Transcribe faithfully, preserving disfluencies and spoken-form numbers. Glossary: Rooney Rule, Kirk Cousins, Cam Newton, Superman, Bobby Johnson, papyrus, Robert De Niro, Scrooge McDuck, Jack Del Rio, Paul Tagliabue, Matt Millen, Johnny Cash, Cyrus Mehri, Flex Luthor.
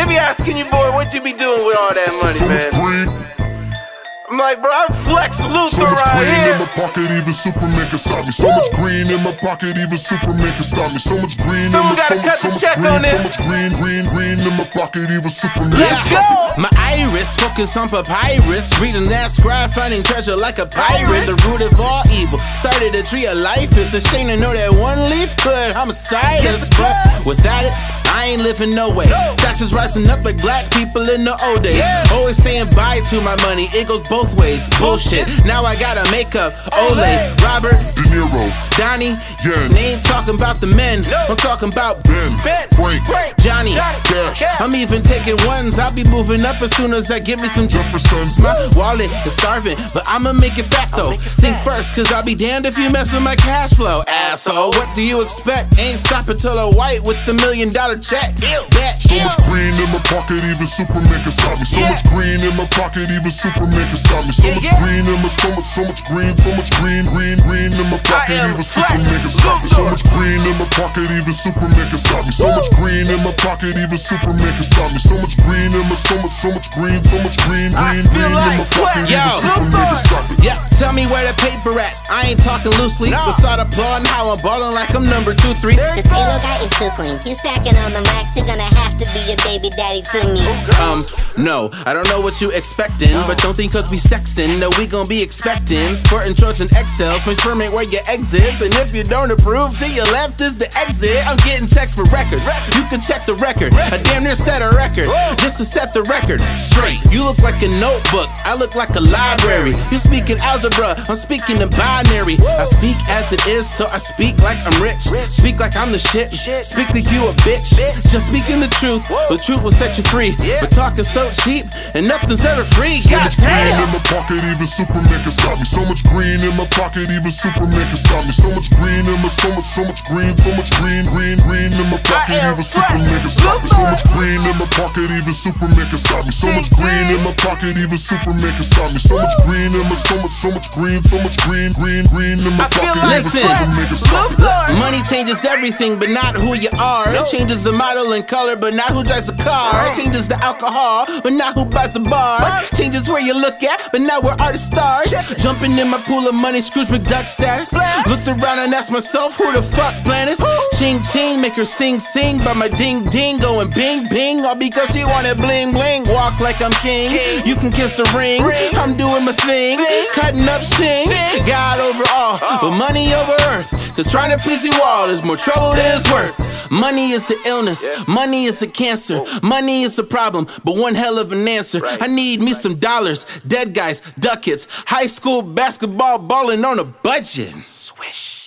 They be asking you, boy, what you be doing with all that money, so man? So much green. I'm like, bro, I'm Flex Luthor right here. So much green in my pocket, even Superman can stop me. So Woo. much green in my pocket, even Superman can stop me. So much green Someone in my so much, so much green, so much green, green, green in my pocket, even Superman Let's can stop go. me. My iris, focus on papyrus, reading that scribe, finding treasure like a pirate. The root of all evil, started a tree of life. It's a shame to know that one leaf could homicide us, but without it, I ain't living no way. No. Taxes rising up like black people in the old days. Yeah. Always saying bye to my money, it goes both ways. Bullshit. Now I gotta make up. Ole, Robert De Niro, Donnie. Yeah. They ain't talking about the men. No. I'm talking about Ben, ben. Frank. Frank, Johnny, Cash. Cash. I'm even taking ones. I'll be moving up as soon as I get me some Jeffersons. My wallet is starving, but I'ma make it back though. It Think back. first, cause I'll be damned if you mess with my cash flow. Asshole, what do you expect? Ain't stopping till a white with the million dollar check. Ew. So Ew. much green in my pocket, even Superman can stop me. So yeah. much green in my pocket, even Superman can stop me. So yeah, much yeah. green in my, so much, so much green, so much green, green, green in my pocket, even Superman can stop me. So much green in my pocket, even Superman can stop me. So Woo. much green in my pocket, even Superman can stop me. So much green in my, so much, so much green, so much green, green, green like in my pocket, even Superman can stop me. Yeah, tell me where the paper at. I ain't talking loosely, no. but start applauding how I'm balling like I'm number two, three. This emo guy is too clean. He's stacking on the racks, you're gonna have to be a baby daddy to me. Um, no, I don't know what you expecting, but don't think cause we sexin' that we gon' be expecting. Sporting shorts and X Ls, experiment where your exits, and if you don't approve, to your left is the exit. I'm getting checks for records, you can check the record. I damn near set a record, just to set the record straight. You look like a notebook, I look like a library. You speaking algebra, I'm speaking in binary. I speak as it is, so I speak like I'm rich. Speak like I'm the shit, speak like you a bitch. Just speaking the truth, the truth will set you free. Yeah. But talking so cheap, and nothing's ever free. God damn. So much green in my pocket, even Superman can stop me. So much green in my pocket, even Superman can stop me. So much green in my, so much, so much green, so much green, green, green in my pocket, even Superman can stop me. So much green in my pocket, even Superman can stop me. So much green in my pocket, even Superman can stop me. So much green in my, so much, so much green, so much green, green, green in my pocket, even Superman can stop me. Money changes everything, but not who you are. It changes the model and color, but not who drives a car. Changes the alcohol, but not who buys the bar. Changes where you look at, but not where are the stars. Jumping in my pool of money, Scrooge McDuck status. Looked around and asked myself, who the fuck planets? Ching ching, make her sing sing by my ding ding. Going bing bing, all because she wanted bling bling. Walk like I'm king, you can kiss a ring. I'm doing my thing, cutting up shing. God over all, but money over earth. Cause trying to please you all is more trouble than it's worth. Money is an illness, yeah. money is a cancer, oh. money is a problem, but one hell of an answer. Right. I need me right. some dollars, dead guys, ducats, high school basketball balling on a budget. Swish.